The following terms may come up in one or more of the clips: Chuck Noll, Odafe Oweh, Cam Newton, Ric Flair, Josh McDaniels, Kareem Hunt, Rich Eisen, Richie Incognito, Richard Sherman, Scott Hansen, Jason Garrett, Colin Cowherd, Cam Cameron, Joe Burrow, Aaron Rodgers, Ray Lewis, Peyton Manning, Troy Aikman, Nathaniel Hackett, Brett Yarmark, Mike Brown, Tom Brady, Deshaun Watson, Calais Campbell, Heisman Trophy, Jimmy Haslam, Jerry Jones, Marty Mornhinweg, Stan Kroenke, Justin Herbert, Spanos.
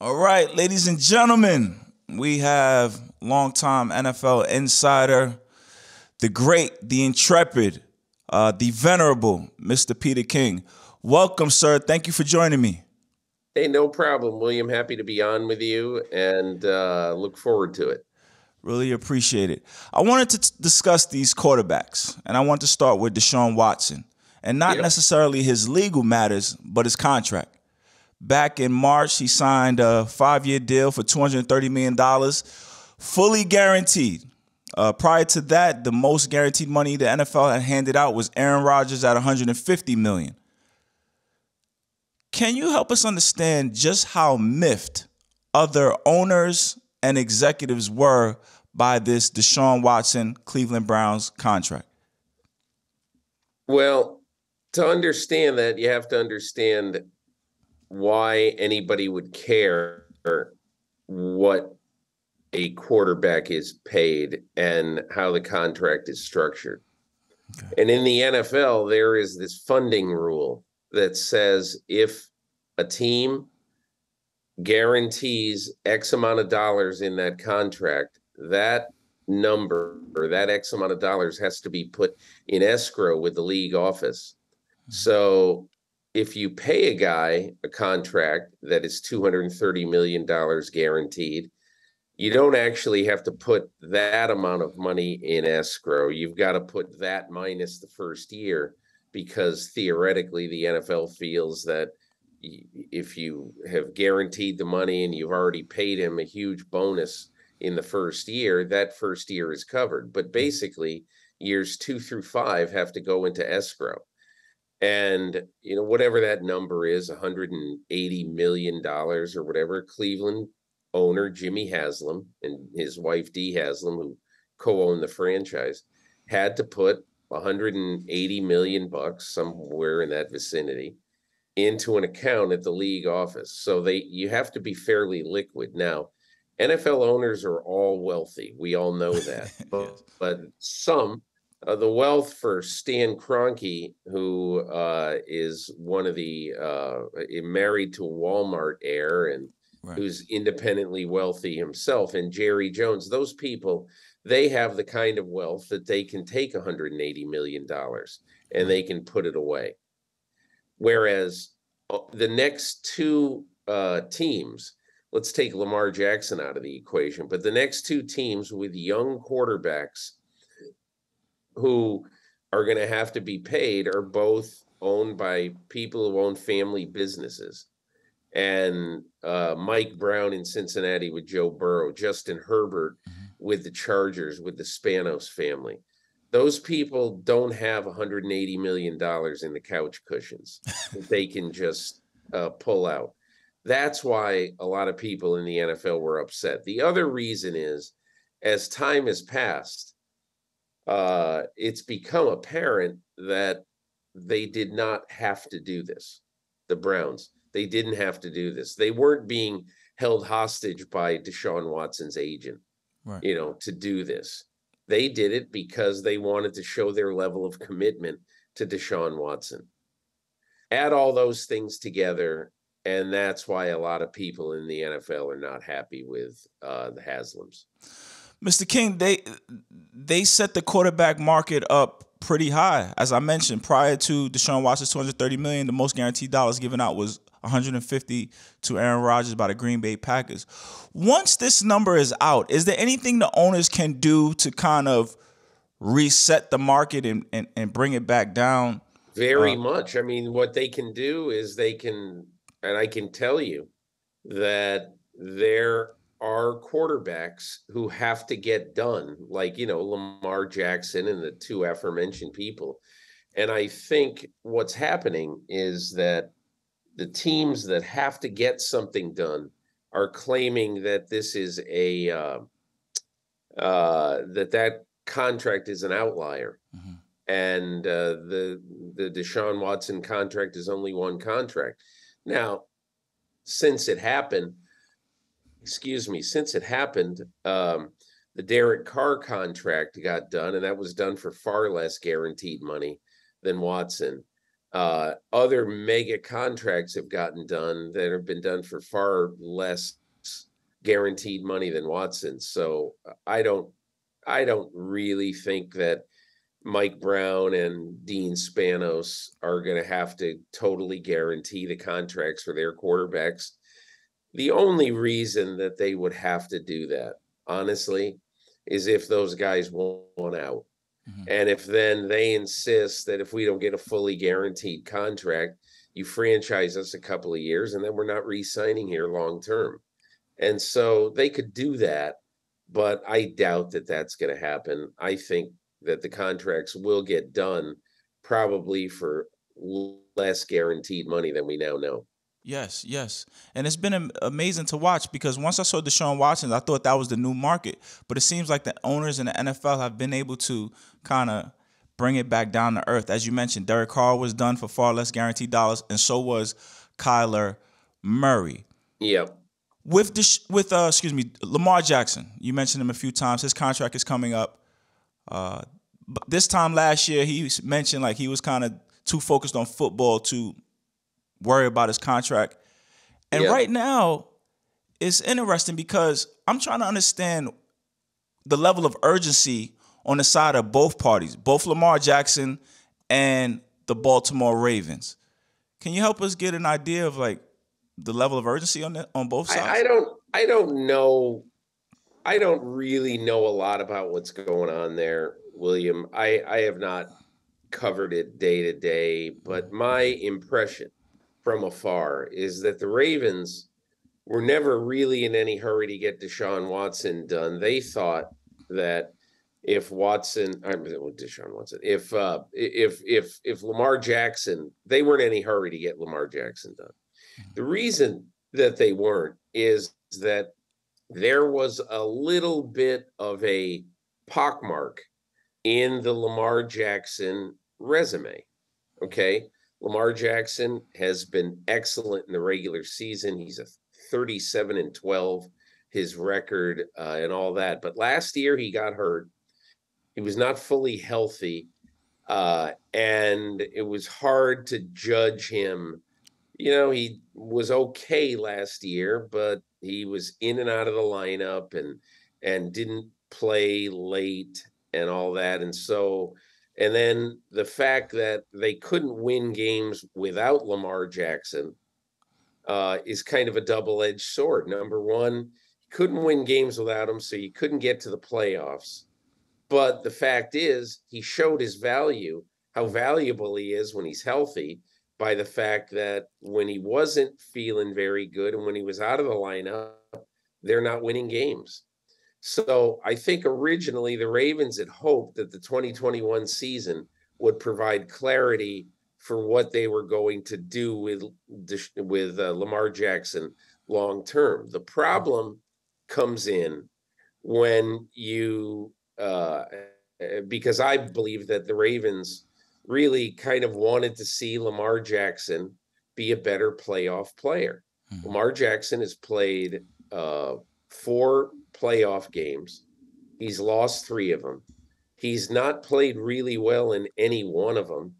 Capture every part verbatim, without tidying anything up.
All right, ladies and gentlemen, we have longtime N F L insider, the great, the intrepid, uh, the venerable Mister Peter King. Welcome, sir. Thank you for joining me. Hey, no problem, William. Happy to be on with you and uh, look forward to it. Really appreciate it. I wanted to t- discuss these quarterbacks, and I want to start with Deshaun Watson, and not yep. necessarily his legal matters, but his contract. Back in March, he signed a five-year deal for two hundred thirty million dollars, fully guaranteed. Uh, prior to that, the most guaranteed money the N F L had handed out was Aaron Rodgers at one hundred fifty million dollars. Can you help us understand just how miffed other owners and executives were by this Deshaun Watson, Cleveland Browns contract? Well, to understand that, you have to understand why anybody would care what a quarterback is paid and how the contract is structured. Okay. And in the N F L, there is this funding rule that says if a team guarantees X amount of dollars in that contract, that number or that X amount of dollars has to be put in escrow with the league office. So if you pay a guy a contract that is two hundred thirty million dollars guaranteed, you don't actually have to put that amount of money in escrow. You've got to put that minus the first year, because theoretically the N F L feels that if you have guaranteed the money and you've already paid him a huge bonus in the first year, that first year is covered. But basically, years two through five have to go into escrow. And, you know, whatever that number is, one hundred eighty million dollars or whatever, Cleveland owner Jimmy Haslam and his wife Dee Haslam, who co-owned the franchise, had to put one hundred eighty million bucks, somewhere in that vicinity, into an account at the league office. So they you have to be fairly liquid. Now, N F L owners are all wealthy. We all know that. but, but some Uh, the wealth for Stan Kroenke, who uh, is one of the uh, married to a Walmart heir and right. who's independently wealthy himself, and Jerry Jones, those people, they have the kind of wealth that they can take one hundred eighty million dollars and they can put it away. Whereas the next two uh, teams, let's take Lamar Jackson out of the equation, but the next two teams with young quarterbacks who are going to have to be paid are both owned by people who own family businesses. And uh, Mike Brown in Cincinnati with Joe Burrow, Justin Herbert with the Chargers, with the Spanos family. Those people don't have one hundred eighty million dollars in the couch cushions that they can just uh, pull out. That's why a lot of people in the N F L were upset. The other reason is, as time has passed, Uh, it's become apparent that they did not have to do this. The Browns, they didn't have to do this. They weren't being held hostage by Deshaun Watson's agent, right. you know, to do this. They did it because they wanted to show their level of commitment to Deshaun Watson. Add all those things together, and that's why a lot of people in the N F L are not happy with uh, the Haslams. Mister King, they they set the quarterback market up pretty high. As I mentioned, prior to Deshaun Watson's two hundred thirty million dollars, the most guaranteed dollars given out was one hundred fifty to Aaron Rodgers by the Green Bay Packers. Once this number is out, is there anything the owners can do to kind of reset the market and, and, and bring it back down? Very uh, much. I mean, what they can do is they can, and I can tell you that they're, are quarterbacks who have to get done, like, you know, Lamar Jackson and the two aforementioned people. And I think what's happening is that the teams that have to get something done are claiming that this is a, uh, uh, that that contract is an outlier. Mm-hmm. And uh, the, the Deshaun Watson contract is only one contract. Now, since it happened, Excuse me, since it happened, um, the Derek Carr contract got done, and that was done for far less guaranteed money than Watson. Uh, other mega contracts have gotten done that have been done for far less guaranteed money than Watson. So I don't, I don't really think that Mike Brown and Dean Spanos are going to have to totally guarantee the contracts for their quarterbacks. The only reason that they would have to do that, honestly, is if those guys want out. Mm-hmm. And if then they insist that if we don't get a fully guaranteed contract, you franchise us a couple of years and then we're not re-signing here long term. And so they could do that, but I doubt that that's going to happen. I think that the contracts will get done probably for less guaranteed money than we now know. Yes, yes. And it's been amazing to watch, because once I saw Deshaun Watson, I thought that was the new market. But it seems like the owners in the N F L have been able to kind of bring it back down to earth. As you mentioned, Derek Carr was done for far less guaranteed dollars, and so was Kyler Murray. Yep. With, the, with uh, excuse me, Lamar Jackson, you mentioned him a few times. His contract is coming up. Uh, but this time last year, he mentioned like he was kind of too focused on football to worry about his contract. And yeah. right now, it's interesting because I'm trying to understand the level of urgency on the side of both parties, both Lamar Jackson and the Baltimore Ravens. Can you help us get an idea of like the level of urgency on the, on both sides? I, I don't I don't know. I don't really know a lot about what's going on there, William. I, I have not covered it day to day, but my impression from afar is that the Ravens were never really in any hurry to get Deshaun Watson done. They thought that if Watson, I mean, Deshaun Watson, if uh, if if if Lamar Jackson, they weren't in any hurry to get Lamar Jackson done. The reason that they weren't is that there was a little bit of a pockmark in the Lamar Jackson resume. Okay. Lamar Jackson has been excellent in the regular season. He's a thirty-seven and twelve, his record uh, and all that. But last year he got hurt. He was not fully healthy. Uh, and it was hard to judge him. You know, he was okay last year, but he was in and out of the lineup and, and didn't play late and all that. And so, and then the fact that they couldn't win games without Lamar Jackson uh, is kind of a double-edged sword. Number one, couldn't win games without him, so you couldn't get to the playoffs. But the fact is, he showed his value, how valuable he is when he's healthy, by the fact that when he wasn't feeling very good and when he was out of the lineup, they're not winning games. So I think originally the Ravens had hoped that the twenty twenty-one season would provide clarity for what they were going to do with, with uh, Lamar Jackson long term. The problem comes in when you, uh, because I believe that the Ravens really kind of wanted to see Lamar Jackson be a better playoff player. Mm-hmm. Lamar Jackson has played uh, four playoff games. He's lost three of them. He's not played really well in any one of them.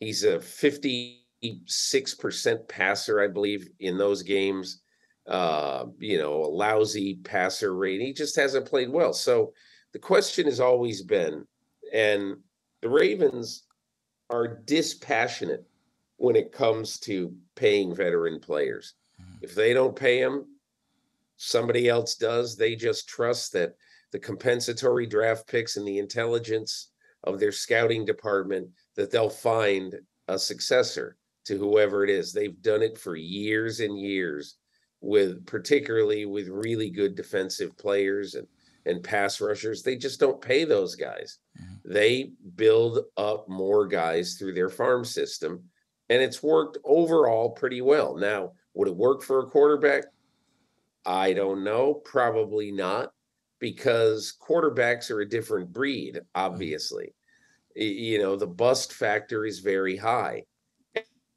He's a fifty-six percent passer, I believe, in those games. Uh, you know, a lousy passer rating. He just hasn't played well. So the question has always been, and the Ravens are dispassionate when it comes to paying veteran players. If they don't pay them, somebody else does. They just trust that the compensatory draft picks and the intelligence of their scouting department, that they'll find a successor to whoever it is. They've done it for years and years, with particularly with really good defensive players and and pass rushers. They just don't pay those guys. Mm-hmm. They build up more guys through their farm system, and it's worked overall pretty well. Now, would it work for a quarterback? I don't know. Probably not, because quarterbacks are a different breed, obviously. Mm-hmm. You know, the bust factor is very high,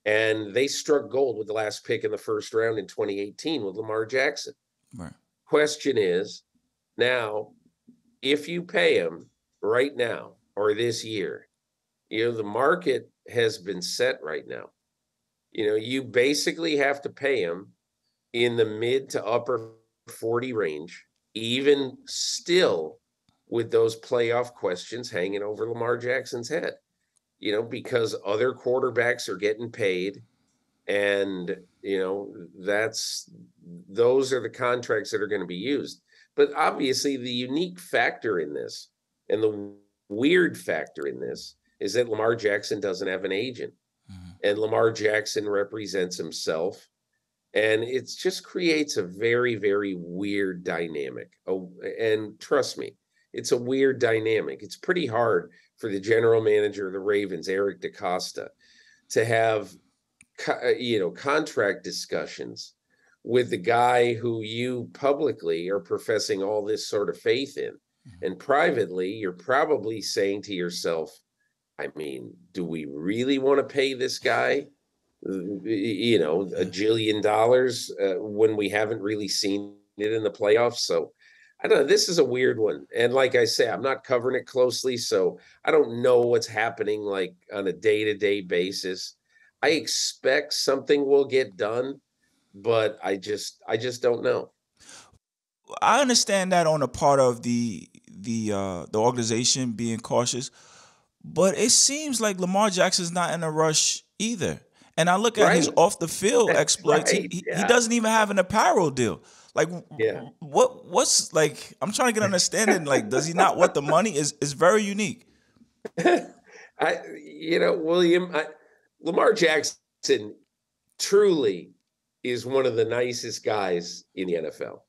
and they struck gold with the last pick in the first round in twenty eighteen with Lamar Jackson. Right. Question is, now, if you pay him right now or this year, you know, the market has been set right now. You know, you basically have to pay him in the mid to upper forty range, even still with those playoff questions hanging over Lamar Jackson's head, you know, because other quarterbacks are getting paid. And, you know, that's, those are the contracts that are going to be used. But obviously the unique factor in this and the weird factor in this is that Lamar Jackson doesn't have an agent. Mm-hmm. And Lamar Jackson represents himself. And it just creates a very, very weird dynamic. Oh, and trust me, it's a weird dynamic. It's pretty hard for the general manager of the Ravens, Eric DeCosta, to have, you know, contract discussions with the guy who you publicly are professing all this sort of faith in. Mm-hmm. And privately, you're probably saying to yourself, I mean, do we really want to pay this guy, you know, a jillion dollars uh, when we haven't really seen it in the playoffs? So I don't know. This is a weird one. And like I say, I'm not covering it closely, so I don't know what's happening like on a day-to-day basis. I expect something will get done, but I just I just don't know. I understand that on the part of the the uh, the organization being cautious, but it seems like Lamar Jackson's not in a rush either. And I look at right. his off the field exploits. Right. He, yeah. he doesn't even have an apparel deal. Like, yeah. what? What's like? I'm trying to get an understanding. Like, does he not want the money? Is is very unique. I, you know, William, I, Lamar Jackson truly is one of the nicest guys in the N F L.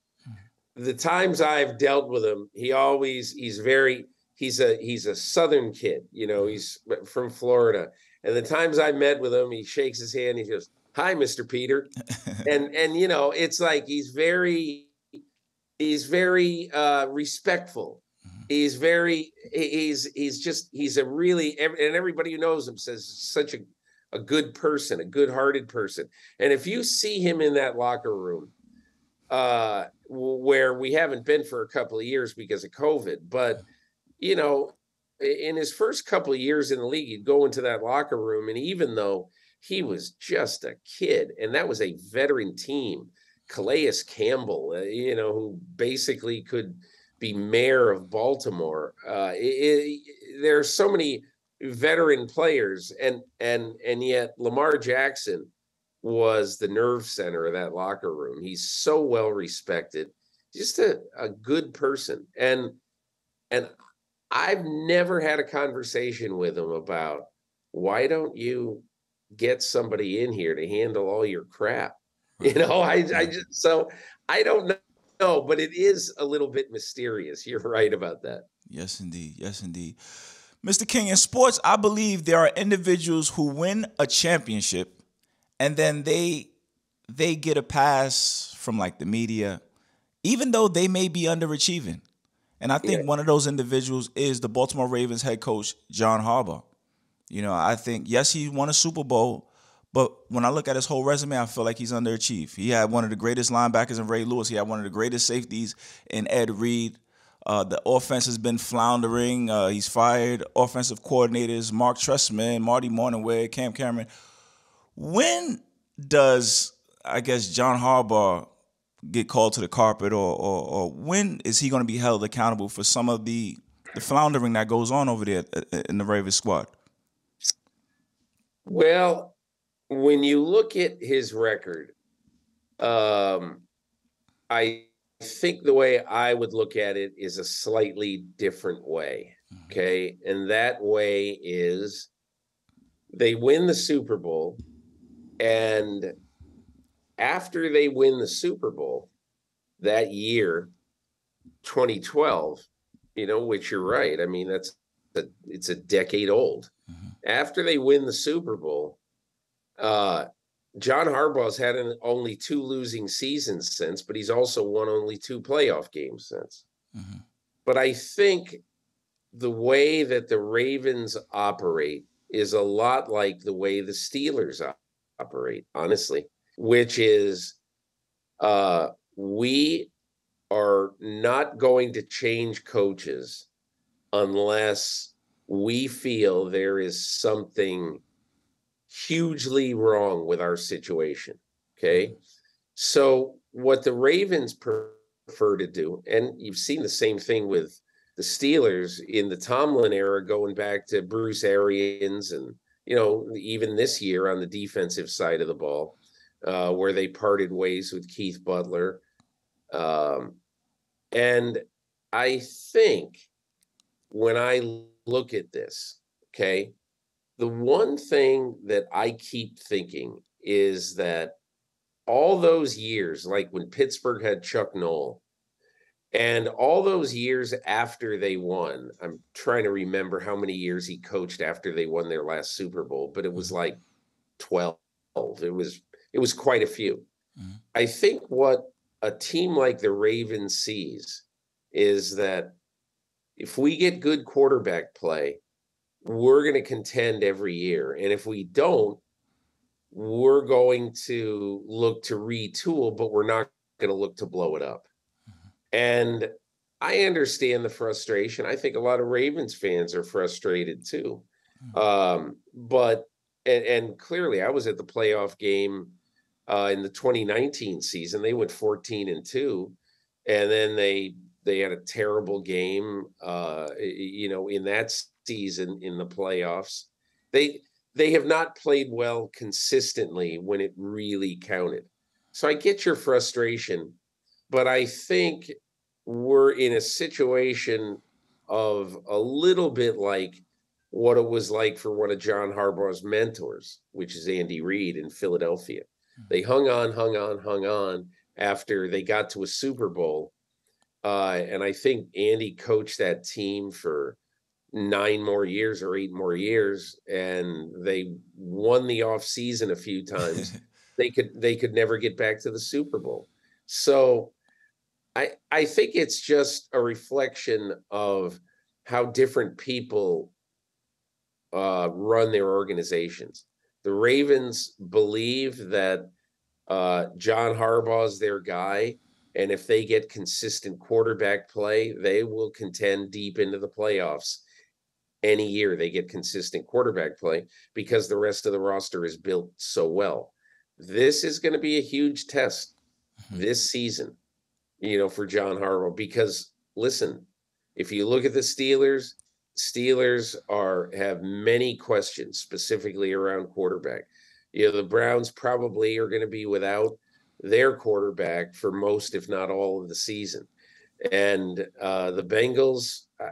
The times I've dealt with him, he always he's very he's a he's a Southern kid. You know, he's from Florida. And the times I met with him, he shakes his hand. He goes, "Hi, Mister Peter," and and you know, it's like he's very, he's very uh, respectful. Mm-hmm. He's very, he's he's just he's a really, and everybody who knows him says such a, a good person, a good-hearted person. And if you see him in that locker room, uh, where we haven't been for a couple of years because of COVID, but you know, in his first couple of years in the league, he'd go into that locker room, and even though he was just a kid, and that was a veteran team, Calais Campbell, uh, you know, who basically could be mayor of Baltimore. Uh, it, it, there are so many veteran players, and and and yet Lamar Jackson was the nerve center of that locker room. He's so well respected, just a, a good person, and and. I've never had a conversation with him about, why don't you get somebody in here to handle all your crap? You know, I, I just, so I don't know, but it is a little bit mysterious. You're right about that. Yes, indeed. Yes, indeed. Mister King, in sports, I believe there are individuals who win a championship and then they, they get a pass from like the media, even though they may be underachieving. And I think yeah. one of those individuals is the Baltimore Ravens head coach, John Harbaugh. You know, I think, yes, he won a Super Bowl, but when I look at his whole resume, I feel like he's underachieved. He had one of the greatest linebackers in Ray Lewis. He had one of the greatest safeties in Ed Reed. Uh, the offense has been floundering. Uh, he's fired offensive coordinators, Mark Trestman, Marty Mornhinweg, Cam Cameron. When does, I guess, John Harbaugh get called to the carpet, or, or or when is he going to be held accountable for some of the, the floundering that goes on over there in the Ravens squad? Well, when you look at his record, um, I think the way I would look at it is a slightly different way, okay? Mm-hmm. And that way is they win the Super Bowl, and after they win the Super Bowl that year, twenty twelve, you know, which you're right. I mean, that's a, it's a decade old. Mm-hmm. After they win the Super Bowl, uh, John Harbaugh's had an, only two losing seasons since, but he's also won only two playoff games since. Mm-hmm. But I think the way that the Ravens operate is a lot like the way the Steelers op- operate, honestly. Which is, uh, we are not going to change coaches unless we feel there is something hugely wrong with our situation. Okay. So what the Ravens prefer to do, and you've seen the same thing with the Steelers in the Tomlin era, going back to Bruce Arians and, you know, even this year on the defensive side of the ball, uh, where they parted ways with Keith Butler. Um, and I think when I look at this, okay, the one thing that I keep thinking is that all those years, like when Pittsburgh had Chuck Noll, and all those years after they won, I'm trying to remember how many years he coached after they won their last Super Bowl, but it was like twelve. It was it was quite a few. Mm-hmm. I think what a team like the Ravens sees is that if we get good quarterback play, we're going to contend every year. And if we don't, we're going to look to retool, but we're not going to look to blow it up. And I understand the frustration. I think a lot of Ravens fans are frustrated too. Um, but, and, and clearly I was at the playoff game uh, in the twenty nineteen season. They went fourteen and two, and then they, they had a terrible game, uh, you know, in that season in the playoffs. They, they have not played well consistently when it really counted. So I get your frustration, but I think we're in a situation of a little bit like what it was like for one of John Harbaugh's mentors, which is Andy Reid in Philadelphia. They hung on, hung on, hung on after they got to a Super Bowl. Uh, and I think Andy coached that team for nine more years or eight more years, and they won the offseason a few times. They could they could never get back to the Super Bowl. So I I think it's just a reflection of how different people uh, run their organizations. The Ravens believe that uh, John Harbaugh is their guy, and if they get consistent quarterback play, they will contend deep into the playoffs. Any year they get consistent quarterback play because the rest of the roster is built so well. This is going to be a huge test mm-hmm. this season, you know, for John Harbaugh, because listen, if you look at the Steelers, Steelers are, have many questions specifically around quarterback. You know, the Browns probably are going to be without their quarterback for most, if not all of the season. And uh, the Bengals, I,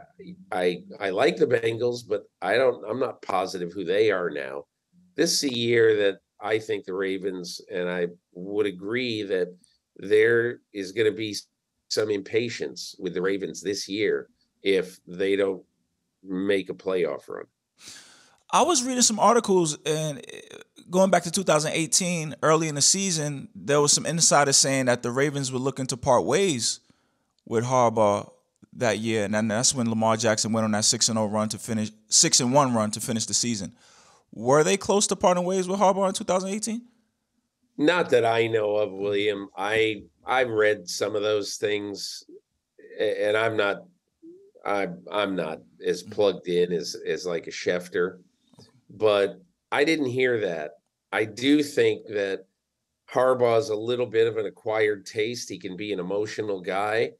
I I like the Bengals, but I don't. I'm not positive who they are now. This is a year that I think the Ravens, and I would agree that there is going to be some impatience with the Ravens this year if they don't make a playoff run. I was reading some articles, and going back to two thousand eighteen, early in the season, there was some insiders saying that the Ravens were looking to part ways with Harbaugh that year, and that's when Lamar Jackson went on that six and zero run to finish six and one run to finish the season. Were they close to parting ways with Harbaugh in two thousand eighteen? Not that I know of, William. I I read some of those things, and I'm not I I'm not as plugged in as as like a Schefter, but I didn't hear that. I do think that Harbaugh is a little bit of an acquired taste. He can be an emotional guy.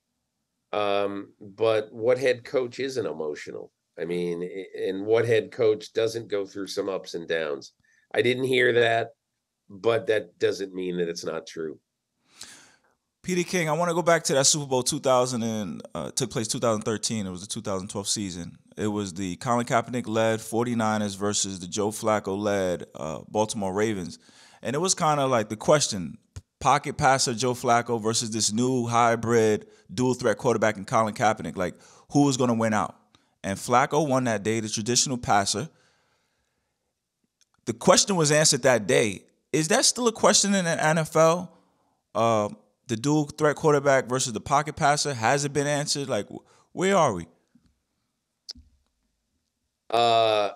Um, but what head coach isn't emotional? I mean, and what head coach doesn't go through some ups and downs? I didn't hear that, but that doesn't mean that it's not true. Peter King, I want to go back to that Super Bowl two thousand and uh, took place two thousand thirteen. It was the two thousand twelve season. It was the Colin Kaepernick-led forty-niners versus the Joe Flacco-led uh, Baltimore Ravens. And it was kind of like the question, pocket passer Joe Flacco versus this new hybrid dual threat quarterback in Colin Kaepernick. Like, who was going to win out? And Flacco won that day, the traditional passer. The question was answered that day. Is that still a question in the N F L? Uh, the dual threat quarterback versus the pocket passer? Has it been answered? Like, where are we? Uh,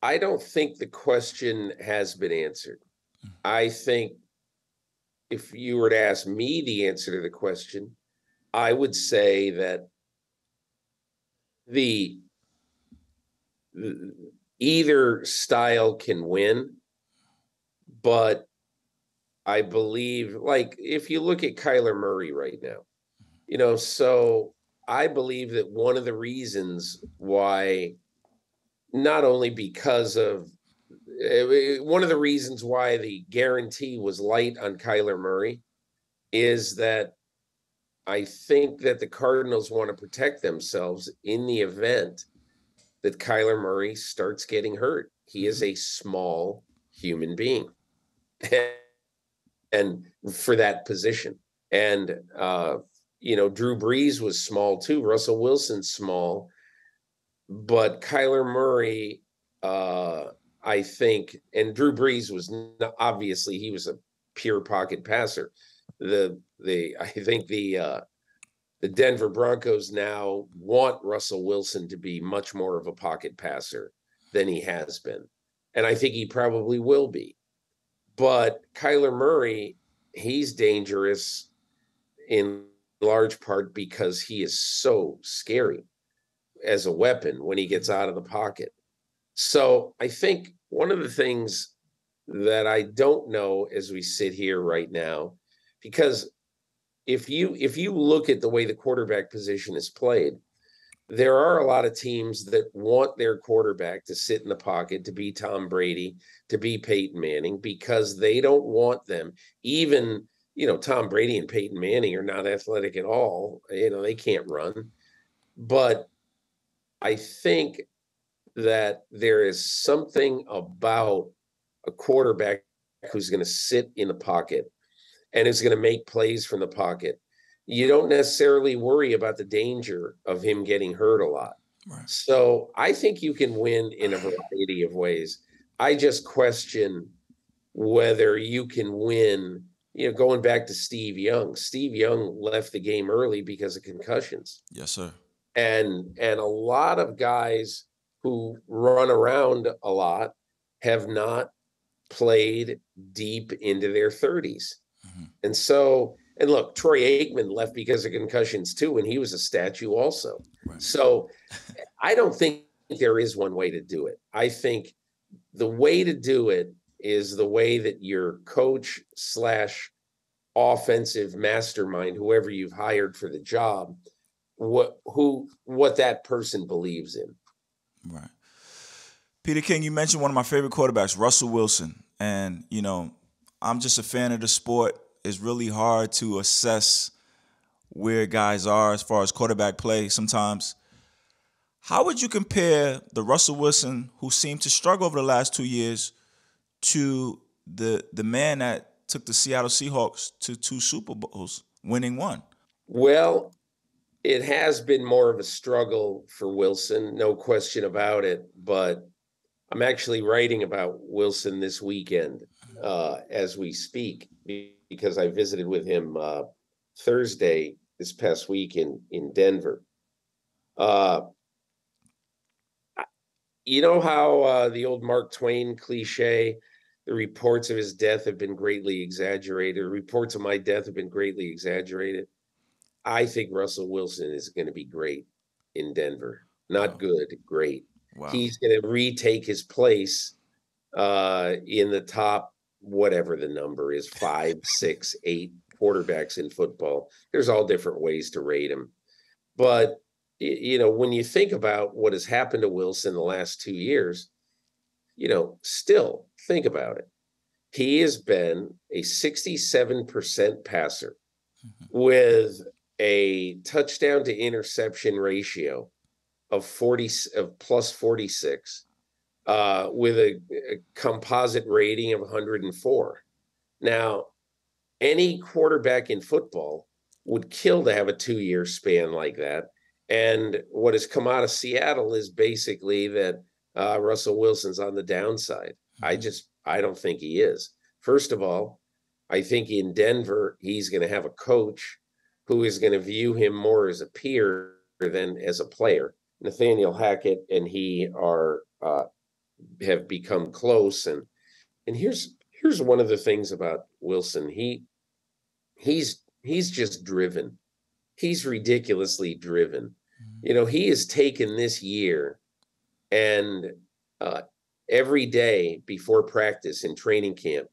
I don't think the question has been answered. I think if you were to ask me the answer to the question, I would say that the either style can win, but I believe, like, if you look at Kyler Murray right now, you know, so I believe that one of the reasons why, not only because of, one of the reasons why the guarantee was light on Kyler Murray is that I think that the Cardinals want to protect themselves in the event that Kyler Murray starts getting hurt. He is a small human being. And for that position. And, uh, you know, Drew Brees was small too. Russell Wilson's small. But Kyler Murray, uh, I think, and Drew Brees was not, obviously he was a pure pocket passer. The the I think the uh, the Denver Broncos now want Russell Wilson to be much more of a pocket passer than he has been. And I think he probably will be. But Kyler Murray, he's dangerous in large part because he is so scary as a weapon when he gets out of the pocket. So I think one of the things that I don't know as we sit here right now, because if you if you look at the way the quarterback position is played, there are a lot of teams that want their quarterback to sit in the pocket, to be Tom Brady, to be Peyton Manning, because they don't want them. Even, you know, Tom Brady and Peyton Manning are not athletic at all. You know, they can't run. But I think that there is something about a quarterback who's going to sit in the pocket and is going to make plays from the pocket. You don't necessarily worry about the danger of him getting hurt a lot. Right. So I think you can win in a variety of ways. I just question whether you can win, you know, going back to Steve Young. Steve Young left the game early because of concussions. Yes, sir. And, and a lot of guys who run around a lot have not played deep into their thirties. Mm-hmm. And so... And look, Troy Aikman left because of concussions too, and he was a statue also. Right. So I don't think there is one way to do it. I think the way to do it is the way that your coach slash offensive mastermind, whoever you've hired for the job, what who what that person believes in. Right. Peter King, you mentioned one of my favorite quarterbacks, Russell Wilson. And, you know, I'm just a fan of the sport. It's really hard to assess where guys are as far as quarterback play sometimes. How would you compare the Russell Wilson, who seemed to struggle over the last two years, to the the man that took the Seattle Seahawks to two Super Bowls, winning one? Well, it has been more of a struggle for Wilson, no question about it, but I'm actually writing about Wilson this weekend uh, as we speak, because I visited with him uh, Thursday this past week in, in Denver. Uh, you know how uh, the old Mark Twain cliche, the reports of his death have been greatly exaggerated. Reports of my death have been greatly exaggerated. I think Russell Wilson is going to be great in Denver. Not wow. good, great. Wow. He's going to retake his place uh, in the top, whatever the number is, five, six, eight quarterbacks in football. There's all different ways to rate him. But, you know, when you think about what has happened to Wilson the last two years, you know, still think about it. He has been a sixty-seven percent passer mm-hmm. with a touchdown to interception ratio of forty of plus forty-six. Uh, with a, a composite rating of one hundred and four. Now, any quarterback in football would kill to have a two-year span like that. And what has come out of Seattle is basically that uh, Russell Wilson's on the downside. I just, I don't think he is. First of all, I think in Denver, he's going to have a coach who is going to view him more as a peer than as a player. Nathaniel Hackett and he are... Uh, have become close. And and here's here's one of the things about Wilson. He he's he's just driven. He's ridiculously driven. Mm-hmm. You know, he has taken this year and uh, every day before practice in training camp,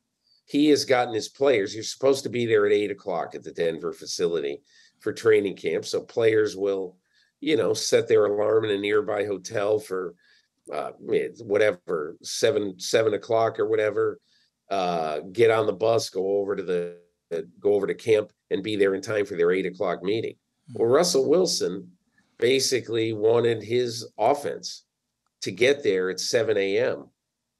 he has gotten his players. You're supposed to be there at eight o'clock at the Denver facility for training camp. So players will, you know, set their alarm in a nearby hotel for uh, whatever, seven, seven o'clock or whatever, uh, get on the bus, go over to the, uh, go over to camp and be there in time for their eight o'clock meeting. Well, Russell Wilson basically wanted his offense to get there at seven a.m.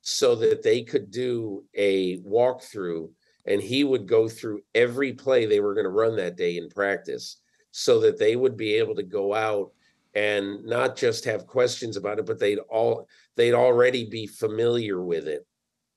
so that they could do a walkthrough, and he would go through every play they were going to run that day in practice so that they would be able to go out and not just have questions about it, but they'd all they'd already be familiar with it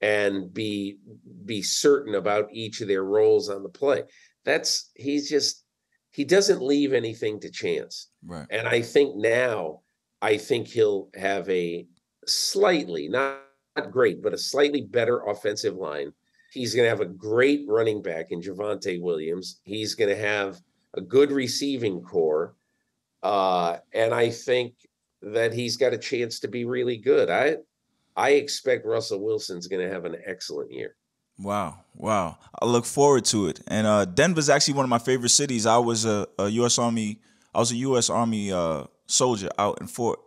and be be certain about each of their roles on the play. That's he's just he doesn't leave anything to chance. Right. And I think now I think he'll have a slightly, not, not great, but a slightly better offensive line. He's going to have a great running back in Javonte Williams. He's going to have a good receiving core. Uh, and I think that he's got a chance to be really good. I I expect Russell Wilson's going to have an excellent year. Wow. Wow. I look forward to it. And uh, Denver's actually one of my favorite cities. I was a, a U S Army. I was a U S Army uh, soldier out in Fort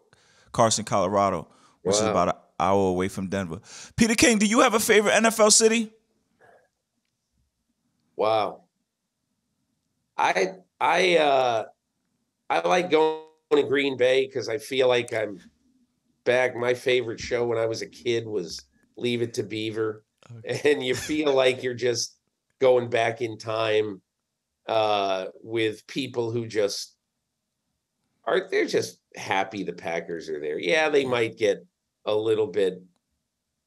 Carson, Colorado, which wow. is about an hour away from Denver. Peter King, do you have a favorite N F L city? Wow. I I uh, I like going to Green Bay because I feel like I'm back. My favorite show when I was a kid was Leave It to Beaver. Okay. And you feel like you're just going back in time uh, with people who just are, they're just happy the Packers are there. Yeah, they might get a little bit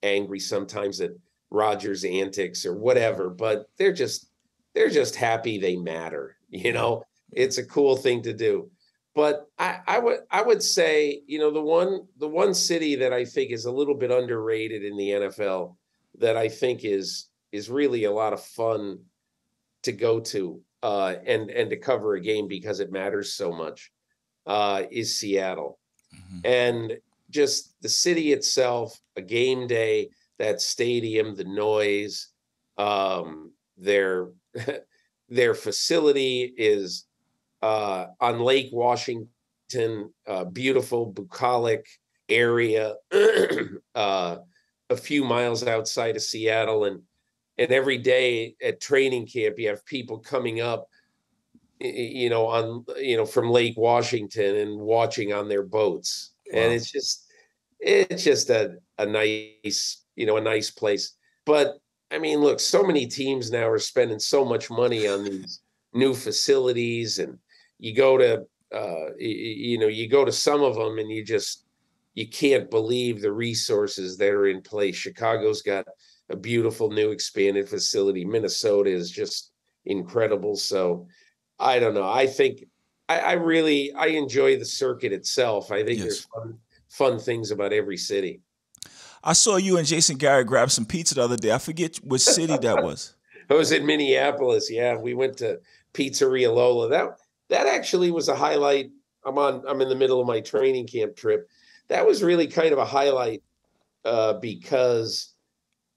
angry sometimes at Rodgers' antics or whatever, but they're just, they're just happy they matter. You know, it's a cool thing to do. But I, I would I would say, you know, the one the one city that I think is a little bit underrated in the N F L that I think is is really a lot of fun to go to uh, and and to cover a game because it matters so much uh, is Seattle. Mm-hmm. And just the city itself, a game day, that stadium, the noise, um, their their facility is uh, on Lake Washington, uh, beautiful bucolic area. uh, a few miles outside of Seattle. And, and every day at training camp, you have people coming up, you know, on, you know, from Lake Washington and watching on their boats. Wow. And it's just, it's just a, a nice, you know, a nice place. But I mean, look, so many teams now are spending so much money on these new facilities, and you go to, uh, you know, you go to some of them and you just, you can't believe the resources that are in place. Chicago's got a beautiful new expanded facility. Minnesota is just incredible. So I don't know. I think I, I really, I enjoy the circuit itself. I think yes. there's fun, fun things about every city. I saw you and Jason Garrett grab some pizza the other day. I forget which city that was. It was in Minneapolis. Yeah. We went to Pizzeria Lola. That, that actually was a highlight. I'm on, I'm in the middle of my training camp trip. That was really kind of a highlight uh, because,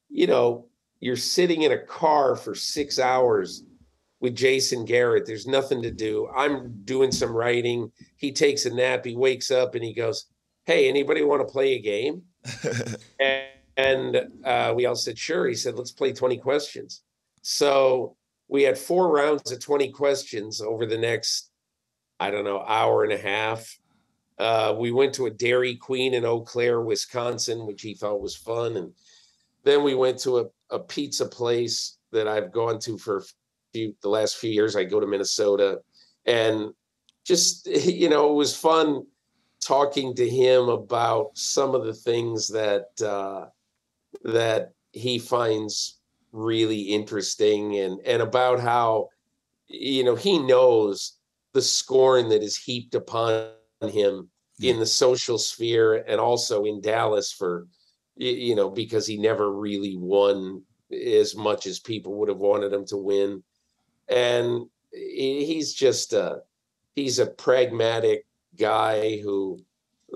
you know, you're sitting in a car for six hours with Jason Garrett. There's nothing to do. I'm doing some writing. He takes a nap. He wakes up and he goes, "Hey, anybody want to play a game?" and and uh, we all said, "Sure." He said, "Let's play twenty questions." So we had four rounds of twenty questions over the next, I don't know, hour and a half. Uh, we went to a Dairy Queen in Eau Claire, Wisconsin, which he thought was fun. And then we went to a, a pizza place that I've gone to for a few, the last few years. I go to Minnesota, and just, you know, it was fun talking to him about some of the things that uh, that he finds really interesting, and, and about how, you know, he knows the scorn that is heaped upon him in the social sphere and also in Dallas for, you know, because he never really won as much as people would have wanted him to win. And he's just a, he's a pragmatic guy who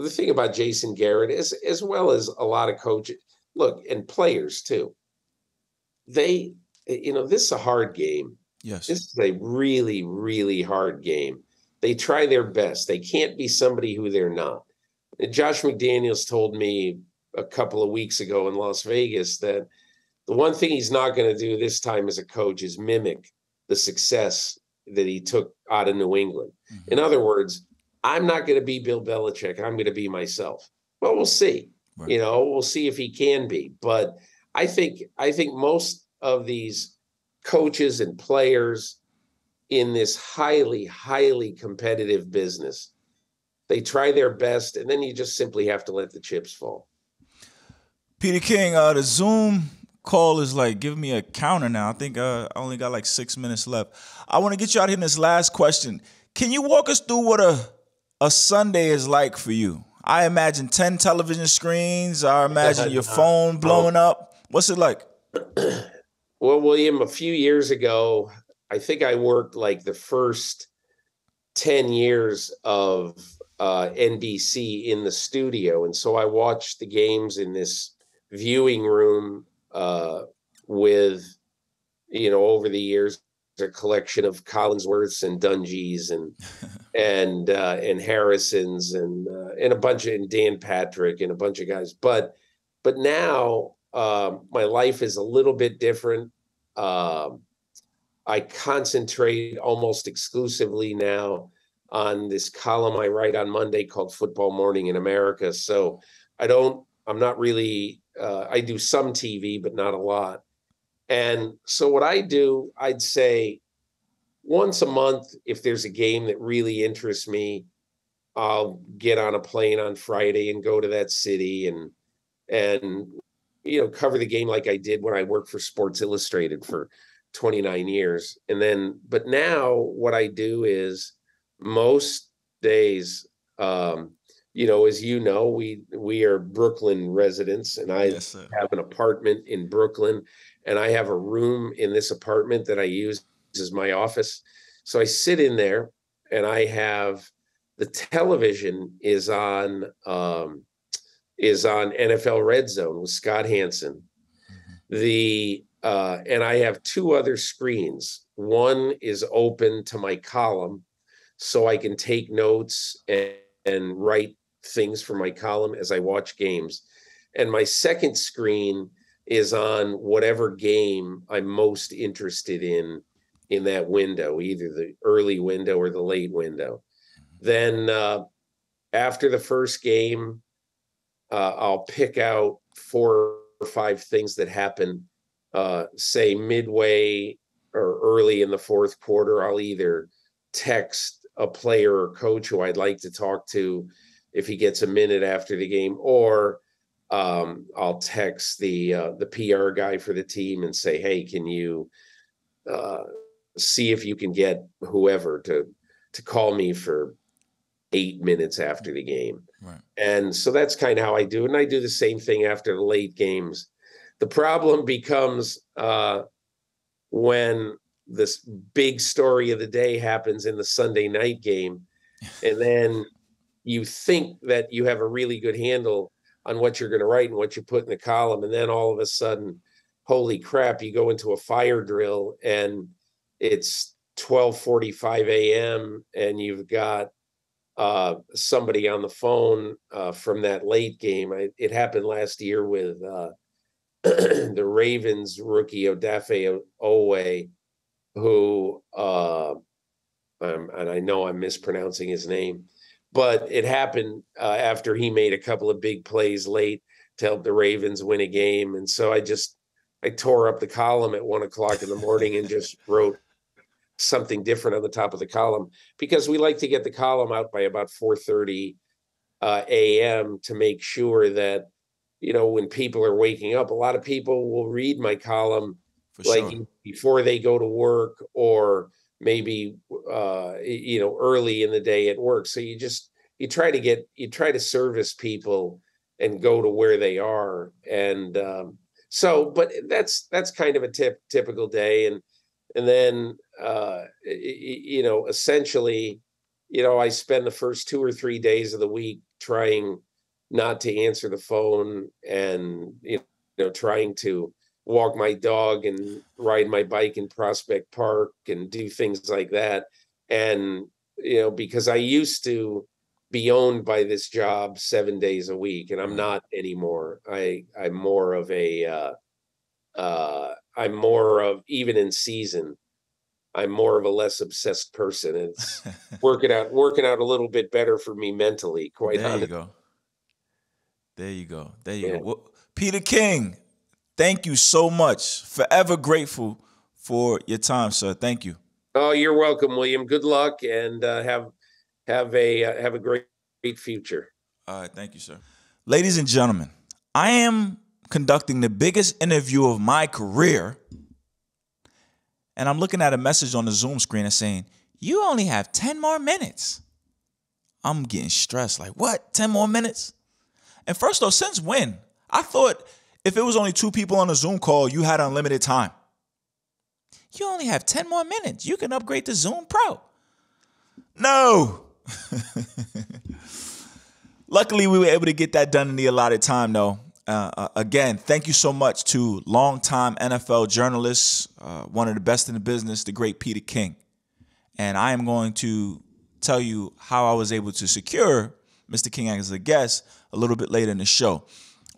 the thing about Jason Garrett is, as well as a lot of coaches, look, and players too, they, you know, this is a hard game. Yes. This is a really, really hard game. They try their best. They can't be somebody who they're not. And Josh McDaniels told me a couple of weeks ago in Las Vegas that the one thing he's not going to do this time as a coach is mimic the success that he took out of New England. Mm-hmm. In other words, I'm not going to be Bill Belichick. I'm going to be myself. Well, we'll see. Right. You know, we'll see if he can be. But I think I think most of these coaches and players in this highly, highly competitive business, they try their best, and then you just simply have to let the chips fall. Peter King, uh, the Zoom call is like giving me a counter now. I think uh, I only got like six minutes left. I want to get you out of here in this last question. Can you walk us through what a a Sunday is like for you? I imagine ten television screens. I imagine your phone blowing up. What's it like? Well, William, a few years ago, I think I worked like the first ten years of uh, N B C in the studio. And so I watched the games in this viewing room uh, with, you know, over the years, a collection of Collinsworths and Dungies and and uh, and Harrisons and uh, and a bunch of and Dan Patrick and a bunch of guys. But but now um, my life is a little bit different. Um, I concentrate almost exclusively now on this column I write on Monday called Football Morning in America. So I don't. I'm not really. Uh, I do some T V, but not a lot. And so what I do, I'd say once a month, if there's a game that really interests me, I'll get on a plane on Friday and go to that city and, and you know, cover the game like I did when I worked for Sports Illustrated for twenty-nine years. And then, but now what I do is most days, um, you know, as you know, we we are Brooklyn residents, and I yes, have an apartment in Brooklyn. And I have a room in this apartment that I use as my office. So I sit in there and I have the television is on um, is on N F L Red Zone with Scott Hansen. The uh, and I have two other screens. One is open to my column so I can take notes and, and write things for my column as I watch games. And my second screen is on whatever game I'm most interested in in that window, either the early window or the late window. Then uh, after the first game, uh, I'll pick out four or five things that happen, uh, say midway or early in the fourth quarter. I'll either text a player or coach who I'd like to talk to if he gets a minute after the game, or Um, I'll text the uh, the P R guy for the team and say, "Hey, can you uh, see if you can get whoever to to call me for eight minutes after the game?" Right. And so that's kind of how I do it. And I do the same thing after the late games. The problem becomes uh, when this big story of the day happens in the Sunday night game, and then you think that you have a really good handle on what you're going to write and what you put in the column. And then all of a sudden, holy crap, you go into a fire drill and it's twelve forty-five a.m. and you've got uh, somebody on the phone uh, from that late game. I, it happened last year with uh, the Ravens rookie Odafe Owe, who, uh, um, and I know I'm mispronouncing his name, but it happened uh, after he made a couple of big plays late to help the Ravens win a game. And so I just, I tore up the column at one o'clock in the morning and just wrote something different on the top of the column, because we like to get the column out by about four thirty uh, a m to make sure that, you know, when people are waking up, a lot of people will read my column For like sure. before they go to work, or maybe, uh, you know, early in the day at work. So you just, you try to get, you try to service people and go to where they are. And um, so, but that's, that's kind of a tip, typical day. And, and then, uh, you know, essentially, you know, I spend the first two or three days of the week trying not to answer the phone and, you know, trying to walk my dog and ride my bike in Prospect Park and do things like that. And, you know, because I used to be owned by this job seven days a week, and I'm not anymore. I, I'm more of a, uh, uh, I'm more of, even in season, I'm more of a less obsessed person. It's working out, working out a little bit better for me mentally, quite there honestly. There you go. There you go. There you yeah. go. Well, Peter King, thank you so much. Forever grateful for your time, sir. Thank you. Oh, you're welcome, William. Good luck, and uh, have have a uh, have a great, great future. All right, thank you, sir. Ladies and gentlemen, I am conducting the biggest interview of my career, and I'm looking at a message on the Zoom screen and saying, "You only have ten more minutes." I'm getting stressed. Like, what? ten more minutes? And first off, since when? I thought if it was only two people on a Zoom call, you had unlimited time. You only have ten more minutes. You can upgrade to Zoom Pro. No. Luckily, we were able to get that done in the allotted time, though. Uh, uh, again, thank you so much to longtime N F L journalist, uh, one of the best in the business, the great Peter King. And I am going to tell you how I was able to secure Mister King as a guest a little bit later in the show.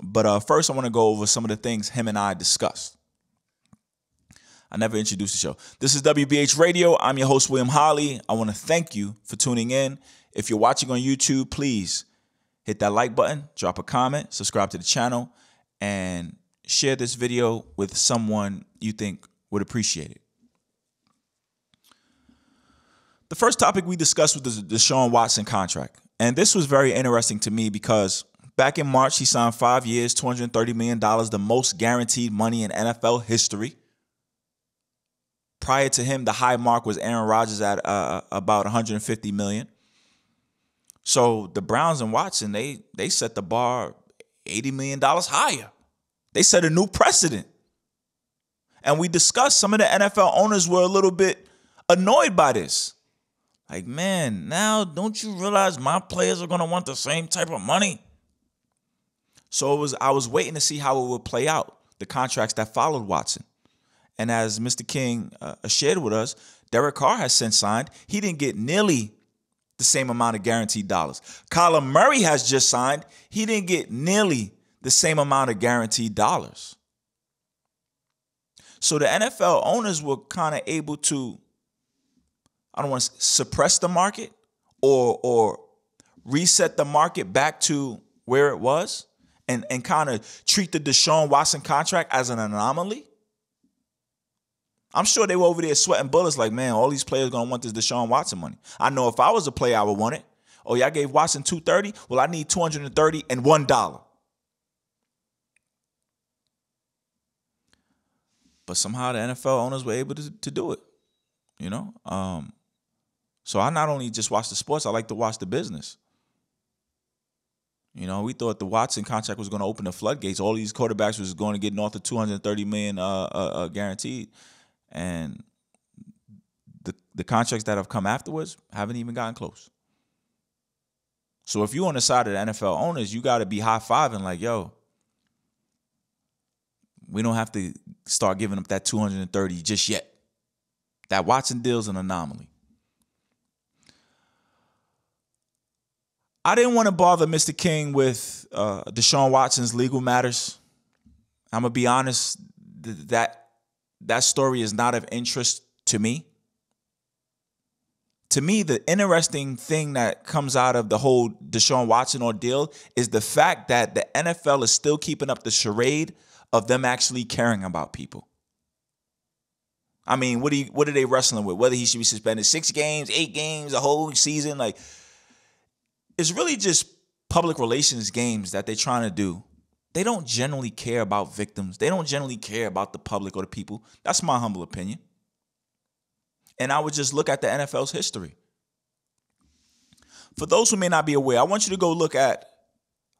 But uh, first, I want to go over some of the things him and I discussed. I never introduced the show. This is W B H Radio. I'm your host, William Holley. I want to thank you for tuning in. If you're watching on YouTube, please hit that like button, drop a comment, subscribe to the channel, and share this video with someone you think would appreciate it. The first topic we discussed was the Deshaun Watson contract. And this was very interesting to me because back in March, he signed five years, two hundred thirty million dollars, the most guaranteed money in N F L history. Prior to him, the high mark was Aaron Rodgers at uh, about one hundred fifty million dollars. So the Browns and Watson, they they set the bar eighty million dollars higher. They set a new precedent. And we discussed some of the N F L owners were a little bit annoyed by this. Like, man, now don't you realize my players are going to want the same type of money? So it was, I was waiting to see how it would play out, the contracts that followed Watson. And as Mister King uh, shared with us, Derek Carr has since signed. He didn't get nearly the same amount of guaranteed dollars. Kyler Murray has just signed. He didn't get nearly the same amount of guaranteed dollars. So the N F L owners were kind of able to, I don't want to suppress the market or, or reset the market back to where it was and, and kind of treat the Deshaun Watson contract as an anomaly. I'm sure they were over there sweating bullets like, man, all these players going to want this Deshaun Watson money. I know if I was a player, I would want it. Oh, y'all gave Watson two hundred thirty dollars? Well, I need two hundred thirty dollars and one dollar. But somehow the N F L owners were able to, to do it, you know? Um, so I not only just watch the sports, I like to watch the business. You know, we thought the Watson contract was going to open the floodgates. All these quarterbacks was going to get north of two hundred thirty million dollars uh, uh, uh, guaranteed. And the the contracts that have come afterwards haven't even gotten close. So if you're on the side of the N F L owners, you got to be high-fiving like, yo, we don't have to start giving up that two hundred thirty just yet. That Watson deal's an anomaly. I didn't want to bother Mister King with uh, Deshaun Watson's legal matters. I'm going to be honest, th that... That story is not of interest to me. To me, the interesting thing that comes out of the whole Deshaun Watson ordeal is the fact that the N F L is still keeping up the charade of them actually caring about people. I mean, what do you, what are they wrestling with? Whether he should be suspended six games, eight games, a whole season. Like, it's really just public relations games that they're trying to do. They don't generally care about victims. They don't generally care about the public or the people. That's my humble opinion. And I would just look at the N F L's history. For those who may not be aware, I want you to go look at,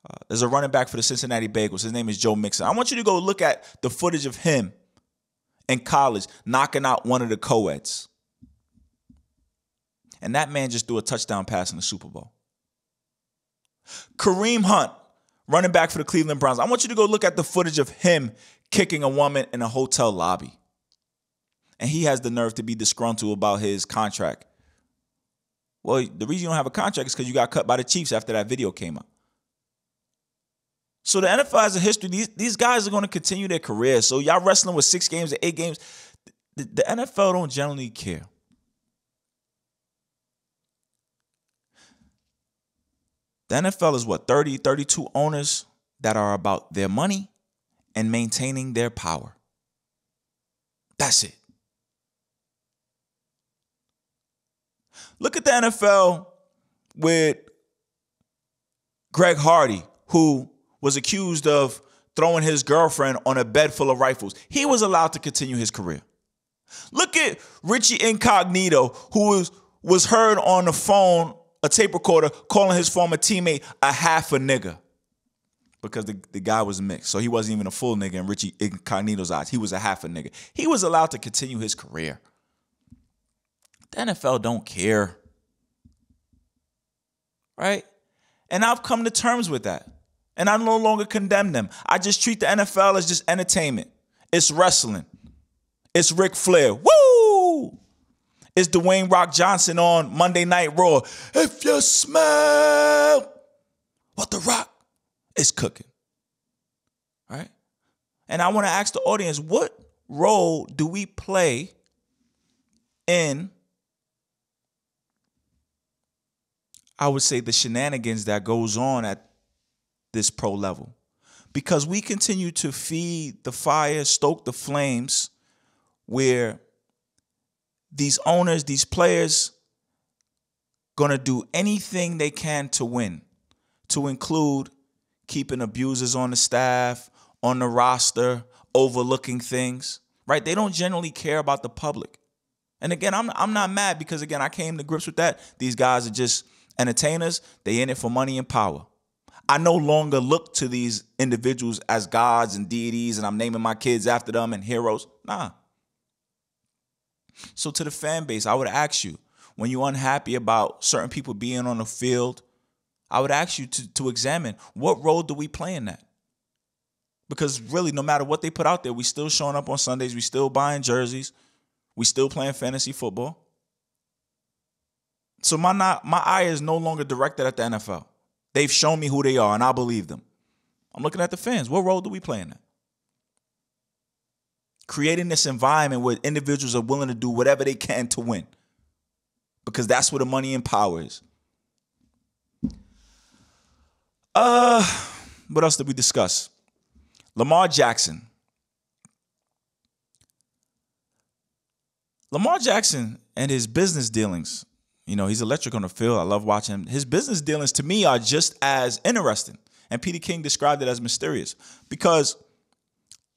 uh, there's a running back for the Cincinnati Bengals. His name is Joe Mixon. I want you to go look at the footage of him in college knocking out one of the co-eds. And that man just threw a touchdown pass in the Super Bowl. Kareem Hunt, running back for the Cleveland Browns. I want you to go look at the footage of him kicking a woman in a hotel lobby. And he has the nerve to be disgruntled about his contract. Well, the reason you don't have a contract is because you got cut by the Chiefs after that video came up. So the N F L has a history. These, these guys are going to continue their careers. So y'all wrestling with six games or eight games. The, the N F L don't generally care. The N F L is what, thirty, thirty-two owners that are about their money and maintaining their power. That's it. Look at the N F L with Greg Hardy, who was accused of throwing his girlfriend on a bed full of rifles. He was allowed to continue his career. Look at Richie Incognito, who was, was heard on the phone, a tape recorder, calling his former teammate a half a nigga because the, the guy was mixed. So he wasn't even a full nigga in Richie Incognito's eyes. He was a half a nigga. He was allowed to continue his career. The N F L don't care. Right? And I've come to terms with that. And I no longer condemn them. I just treat the N F L as just entertainment. It's wrestling. It's Ric Flair. Woo! It's Dwayne Rock Johnson on Monday Night Raw. If you smell what The Rock is cooking. Right? And I want to ask the audience, what role do we play in, I would say, the shenanigans that goes on at this pro level? Because we continue to feed the fire, stoke the flames, where these owners, these players, gonna do anything they can to win, to include keeping abusers on the staff, on the roster, overlooking things, right? They don't generally care about the public. And again, I'm, I'm not mad because, again, I came to grips with that. These guys are just entertainers. They in it for money and power. I no longer look to these individuals as gods and deities, and I'm naming my kids after them and heroes. Nah. So to the fan base, I would ask you, when you're unhappy about certain people being on the field, I would ask you to, to examine, what role do we play in that? Because really, no matter what they put out there, we still showing up on Sundays. We still buying jerseys. We still playing fantasy football. So my not, my eye is no longer directed at the N F L. They've shown me who they are, and I believe them. I'm looking at the fans. What role do we play in that? Creating this environment where individuals are willing to do whatever they can to win, because that's where the money and power is. Uh, what else did we discuss? Lamar Jackson. Lamar Jackson and his business dealings. You know, he's electric on the field. I love watching him. His business dealings, to me, are just as interesting. And Peter King described it as mysterious, because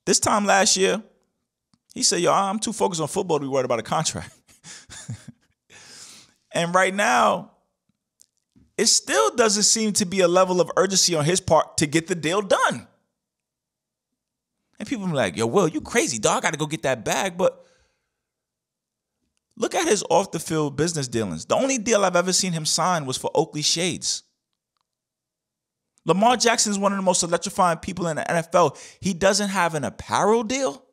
this time last year, he said, yo, I'm too focused on football to be worried about a contract. And right now, it still doesn't seem to be a level of urgency on his part to get the deal done. And people are like, yo, Will, you crazy, dog. I got to go get that bag. But look at his off-the-field business dealings. The only deal I've ever seen him sign was for Oakley shades. Lamar Jackson is one of the most electrifying people in the N F L. He doesn't have an apparel deal.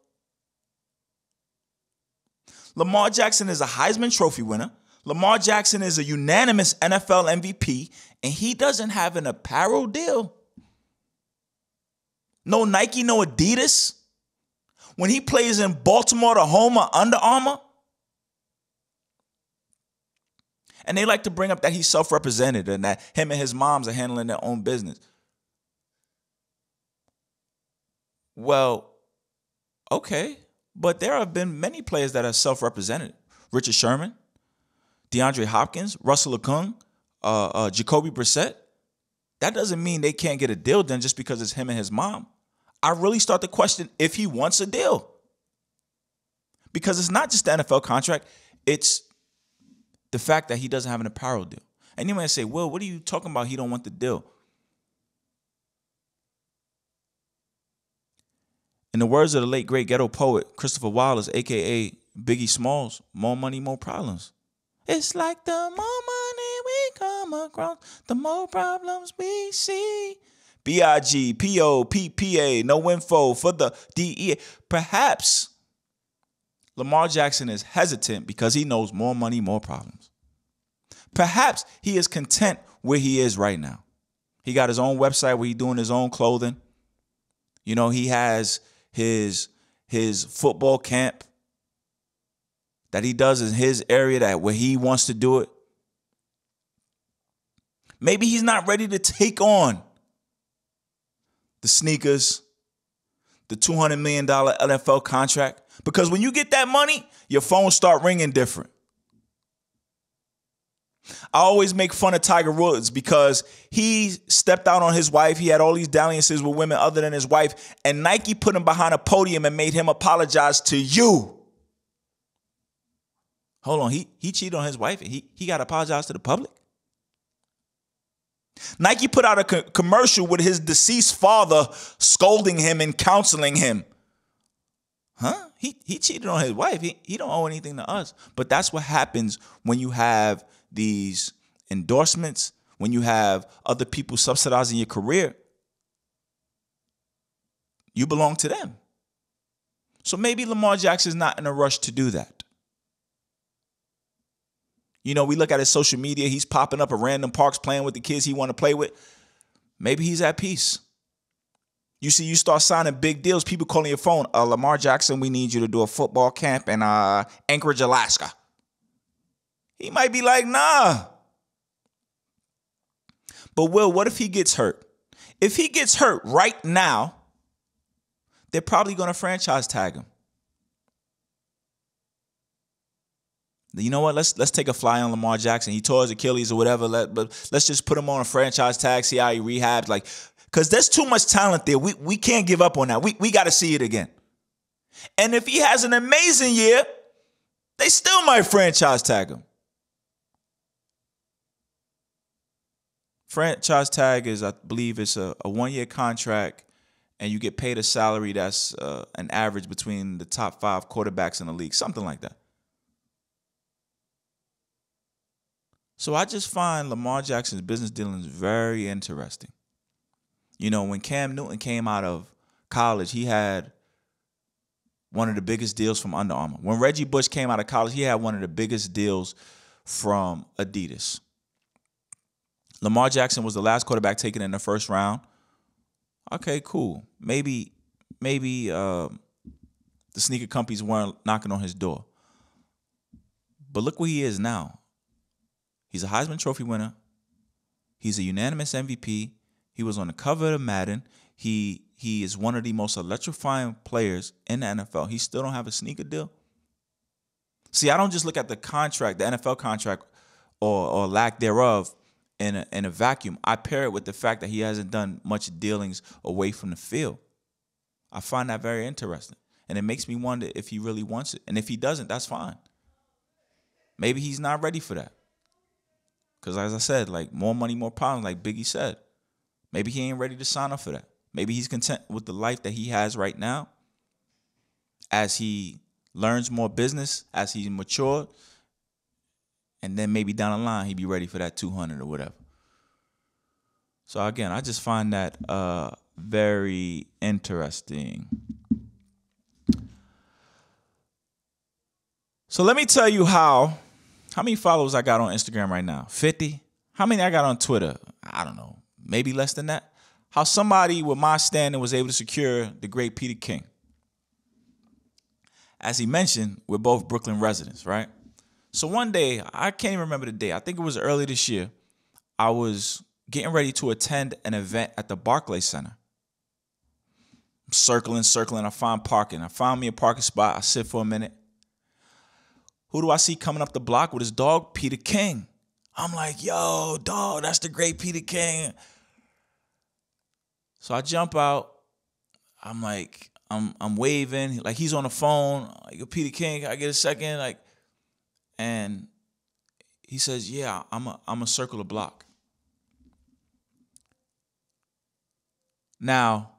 Lamar Jackson is a Heisman Trophy winner. Lamar Jackson is a unanimous N F L M V P, and he doesn't have an apparel deal. No Nike, no Adidas. When he plays in Baltimore, the home of Under Armour. And they like to bring up that he's self-represented and that him and his moms are handling their own business. Well, okay. But there have been many players that are self-represented. Richard Sherman, DeAndre Hopkins, Russell Okung, uh, uh, Jacoby Brissett. That doesn't mean they can't get a deal done just because it's him and his mom. I really start to question if he wants a deal. Because it's not just the N F L contract. It's the fact that he doesn't have an apparel deal. And you might say, well, what are you talking about? He don't want the deal. In the words of the late, great ghetto poet, Christopher Wallace, a k a. Biggie Smalls, more money, more problems. It's like the more money we come across, the more problems we see. B I G P O P P A, no info for the D E A. Perhaps Lamar Jackson is hesitant because he knows more money, more problems. Perhaps he is content where he is right now. He got his own website where he's doing his own clothing. You know, he has his, his football camp that he does in his area, that where he wants to do it. Maybe he's not ready to take on the sneakers, the two hundred million dollars N F L contract. Because when you get that money, your phone start ringing different. I always make fun of Tiger Woods because he stepped out on his wife. He had all these dalliances with women other than his wife. And Nike put him behind a podium and made him apologize to you. Hold on, he, he cheated on his wife and he, he got to apologize to the public? Nike put out a co- commercial with his deceased father scolding him and counseling him. Huh? He he cheated on his wife. He, he don't owe anything to us. But that's what happens when you have these endorsements, when you have other people subsidizing your career. You belong to them. So maybe Lamar Jackson's not in a rush to do that. You know, we look at his social media. He's popping up at random parks playing with the kids he want to play with. Maybe he's at peace. You see, you start signing big deals. People calling your phone. Uh, Lamar Jackson, we need you to do a football camp in uh, Anchorage, Alaska. He might be like, nah. But, Will, what if he gets hurt? If he gets hurt right now, they're probably going to franchise tag him. You know what? Let's let's take a fly on Lamar Jackson. He tore his Achilles or whatever. Let, but let's just put him on a franchise tag, see how he rehabs. Like, because there's too much talent there. We we can't give up on that. We, we got to see it again. And if he has an amazing year, they still might franchise tag him. Franchise tag is, I believe, it's a, a one-year contract, and you get paid a salary that's uh, an average between the top five quarterbacks in the league, something like that. So I just find Lamar Jackson's business dealings very interesting. You know, when Cam Newton came out of college, he had one of the biggest deals from Under Armour. When Reggie Bush came out of college, he had one of the biggest deals from Adidas. Lamar Jackson was the last quarterback taken in the first round. Okay, cool. Maybe, maybe uh, the sneaker companies weren't knocking on his door. But look where he is now. He's a Heisman Trophy winner. He's a unanimous M V P. He was on the cover of Madden. He he is one of the most electrifying players in the N F L. He still don't have a sneaker deal. See, I don't just look at the contract, the N F L contract, or, or lack thereof in a, in a vacuum. I pair it with the fact that he hasn't done much dealings away from the field. I find that very interesting. And it makes me wonder if he really wants it. And if he doesn't, that's fine. Maybe he's not ready for that. Because as I said, like, more money, more problems, like Biggie said. Maybe he ain't ready to sign up for that. Maybe he's content with the life that he has right now. As he learns more business, as he's matured, and then maybe down the line he'd be ready for that two hundred or whatever. So, again, I just find that uh, very interesting. So let me tell you how... How many followers I got on Instagram right now? fifty? How many I got on Twitter? I don't know. Maybe less than that. How somebody with my standing was able to secure the great Peter King. As he mentioned, we're both Brooklyn residents, right? So one day, I can't even remember the day. I think it was early this year. I was getting ready to attend an event at the Barclays Center. I'm circling, circling. I find parking. I found me a parking spot. I sit for a minute. Who do I see coming up the block with his dog? Peter King. I'm like, yo, dog, that's the great Peter King. So I jump out. I'm like, I'm I'm waving. Like, he's on the phone. Like, Peter King, can I get a second? Like, and he says, yeah, I'm a I'm a circle a block. Now,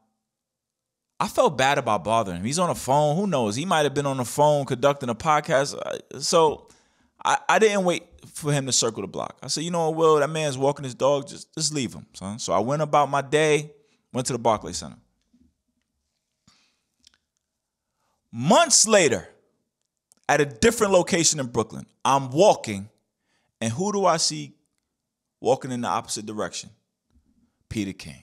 I felt bad about bothering him. He's on a phone. Who knows? He might have been on the phone conducting a podcast. So I, I didn't wait for him to circle the block. I said, you know what, Will, that man's walking his dog. Just, just leave him, son. So I went about my day, went to the Barclays Center. Months later, at a different location in Brooklyn, I'm walking, and who do I see walking in the opposite direction? Peter King.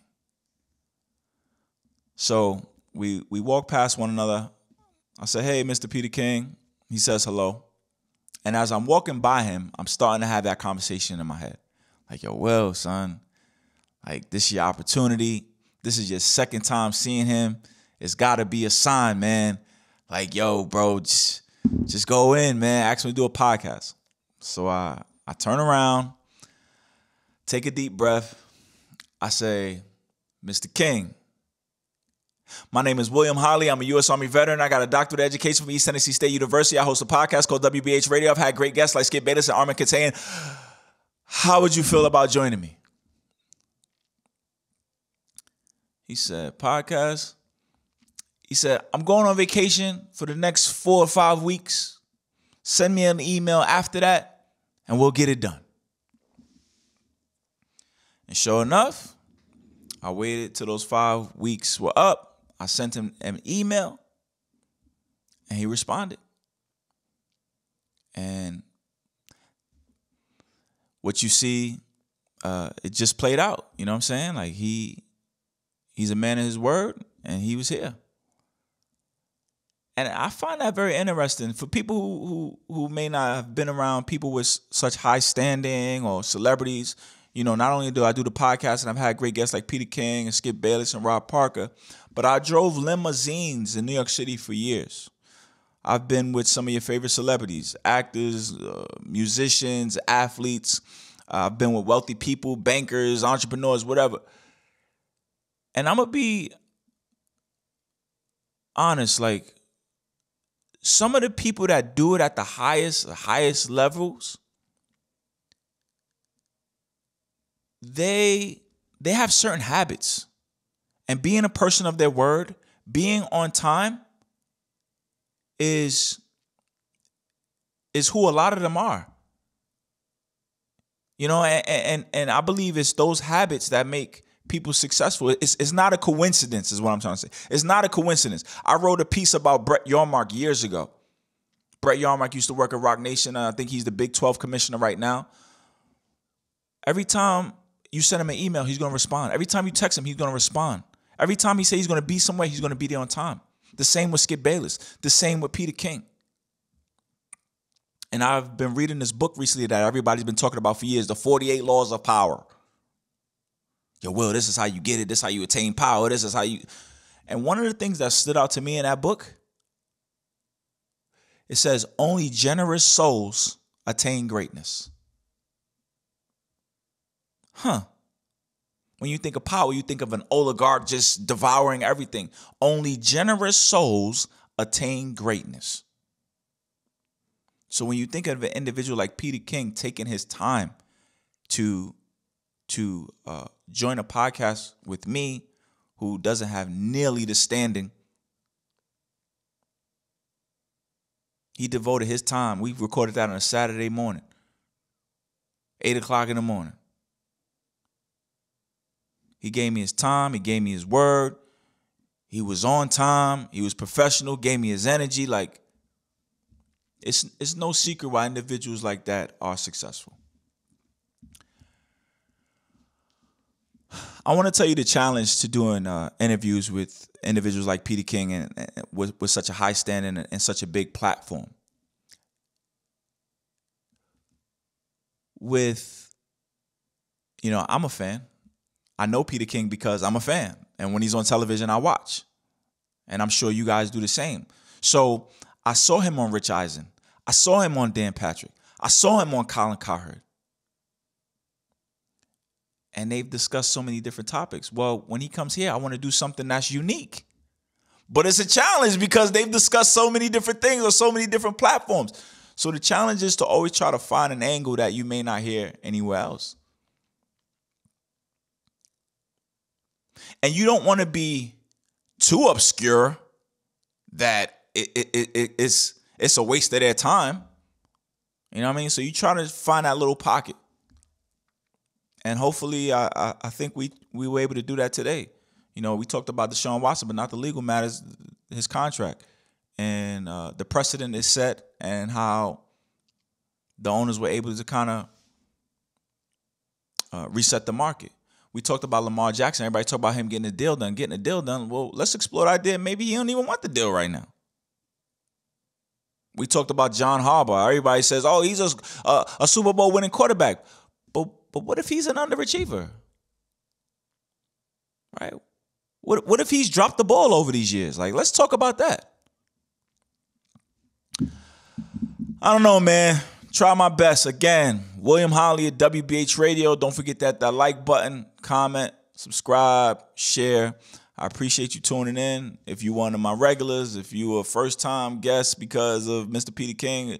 So we we walk past one another. I say, hey, Mister Peter King. He says hello. And as I'm walking by him, I'm starting to have that conversation in my head. Like, yo, Will, son, like, this is your opportunity. This is your second time seeing him. It's got to be a sign, man. Like, yo, bro, just, just go in, man. Actually do a podcast. So I, I turn around, take a deep breath. I say, Mister King, my name is William Holley. I'm a U S Army veteran. I got a doctorate of education from East Tennessee State University. I host a podcast called W B H Radio. I've had great guests like Skip Bayless and Armin Katayan. How would you feel about joining me? He said, podcast? He said, I'm going on vacation for the next four or five weeks. Send me an email after that, and we'll get it done. And sure enough, I waited till those five weeks were up. I sent him an email, and he responded. And what you see, uh, it just played out. You know what I'm saying? Like, he he's a man of his word, and he was here. And I find that very interesting. For people who, who, who may not have been around people with such high standing or celebrities, you know, not only do I do the podcast, and I've had great guests like Peter King and Skip Bayless and Rob Parker, but I drove limousines in New York City for years. I've been with some of your favorite celebrities, actors, uh, musicians, athletes. Uh, I've been with wealthy people, bankers, entrepreneurs, whatever. And I'm going to be honest, like, some of the people that do it at the highest, the highest levels, they they have certain habits. And being a person of their word, being on time is, is who a lot of them are. You know, and, and, and I believe it's those habits that make people successful. It's, it's not a coincidence is what I'm trying to say. It's not a coincidence. I wrote a piece about Brett Yarmark years ago. Brett Yarmark used to work at Roc Nation. And I think he's the Big twelve commissioner right now. Every time you send him an email, he's going to respond. Every time you text him, he's going to respond. Every time he says he's going to be somewhere, he's going to be there on time. The same with Skip Bayless. The same with Peter King. And I've been reading this book recently that everybody's been talking about for years, The forty-eight Laws of Power. Yo, Will, this is how you get it. This is how you attain power. This is how you... And one of the things that stood out to me in that book, it says, only generous souls attain greatness. Huh. When you think of power, you think of an oligarch just devouring everything. Only generous souls attain greatness. So when you think of an individual like Peter King taking his time to... to uh, join a podcast with me, who doesn't have nearly the standing. He devoted his time. We recorded that on a Saturday morning, eight o'clock in the morning. He gave me his time. He gave me his word. He was on time. He was professional, gave me his energy. Like, it's, it's no secret why individuals like that are successful. I want to tell you the challenge to doing uh, interviews with individuals like Peter King and, and with, with such a high standing and, and such a big platform. With, you know, I'm a fan. I know Peter King because I'm a fan. And when he's on television, I watch. And I'm sure you guys do the same. So I saw him on Rich Eisen. I saw him on Dan Patrick. I saw him on Colin Cowherd. And they've discussed so many different topics. Well, when he comes here, I want to do something that's unique. But it's a challenge because they've discussed so many different things on so many different platforms. So the challenge is to always try to find an angle that you may not hear anywhere else. And you don't want to be too obscure that it, it, it, it's, it's a waste of their time. You know what I mean? So you're trying to find that little pocket. And hopefully, I, I, I think we, we were able to do that today. You know, we talked about Deshaun Watson, but not the legal matters, his contract. And uh, the precedent is set, and how the owners were able to kind of uh, reset the market. We talked about Lamar Jackson. Everybody talked about him getting a deal done, getting a deal done. Well, let's explore the idea. Maybe he don't even want the deal right now. We talked about John Harbaugh. Everybody says, oh, he's a, a, a Super Bowl winning quarterback. But, but what if he's an underachiever? Right? What, what if he's dropped the ball over these years? Like, let's talk about that. I don't know, man. Try my best. Again, William Holley at W B H Radio. Don't forget that, that like button, comment, subscribe, share. I appreciate you tuning in. If you're one of my regulars, if you're a first-time guest because of Mister Peter King,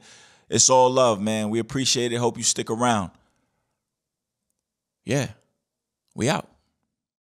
it's all love, man. We appreciate it. Hope you stick around. Yeah, we out.